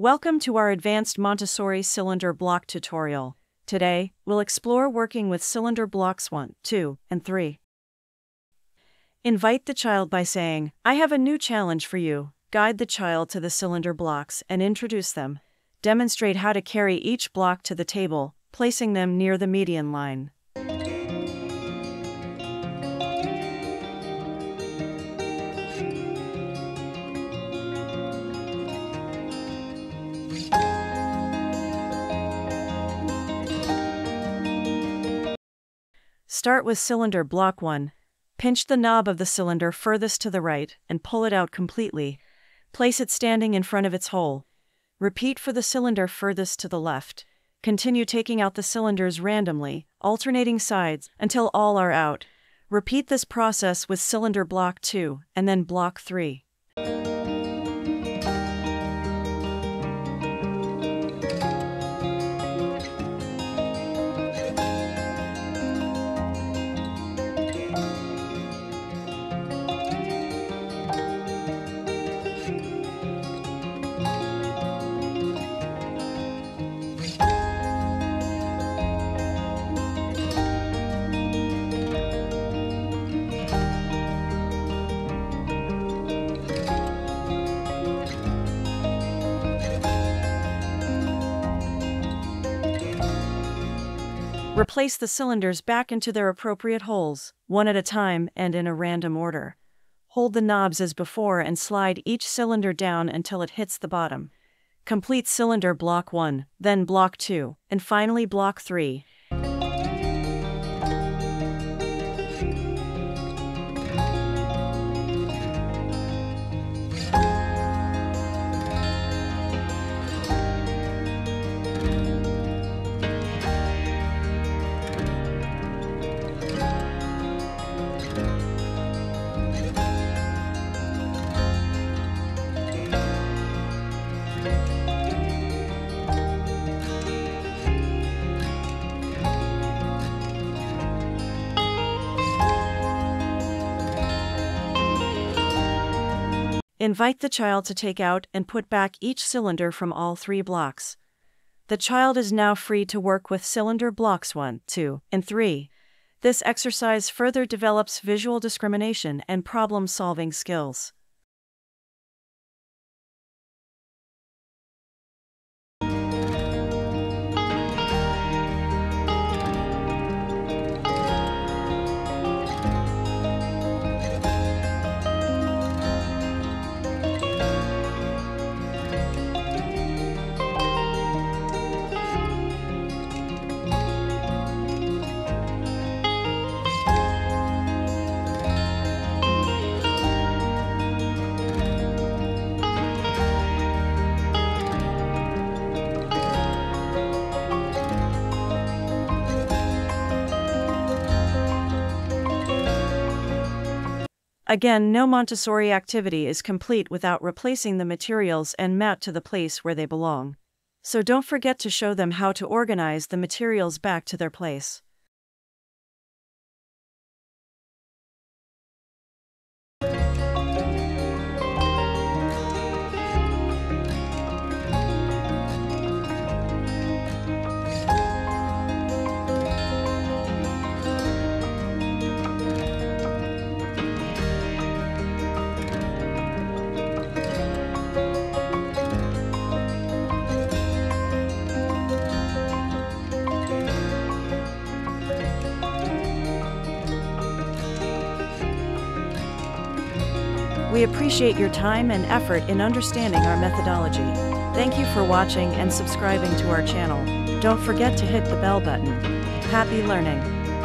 Welcome to our advanced Montessori cylinder block tutorial. Today, we'll explore working with cylinder blocks 1, 2, and 3. Invite the child by saying, "I have a new challenge for you." Guide the child to the cylinder blocks and introduce them. Demonstrate how to carry each block to the table, placing them near the median line. Start with cylinder block 1. Pinch the knob of the cylinder furthest to the right and pull it out completely. Place it standing in front of its hole. Repeat for the cylinder furthest to the left. Continue taking out the cylinders randomly, alternating sides, until all are out. Repeat this process with cylinder block 2 and then block 3. Replace the cylinders back into their appropriate holes, one at a time and in a random order. Hold the knobs as before and slide each cylinder down until it hits the bottom. Complete cylinder block 1, then block 2, and finally block 3. Invite the child to take out and put back each cylinder from all 3 blocks. The child is now free to work with cylinder blocks 1, 2, and 3. This exercise further develops visual discrimination and problem-solving skills. Again, no Montessori activity is complete without replacing the materials and mat to the place where they belong. So don't forget to show them how to organize the materials back to their place. We appreciate your time and effort in understanding our methodology. Thank you for watching and subscribing to our channel. Don't forget to hit the bell button. Happy learning!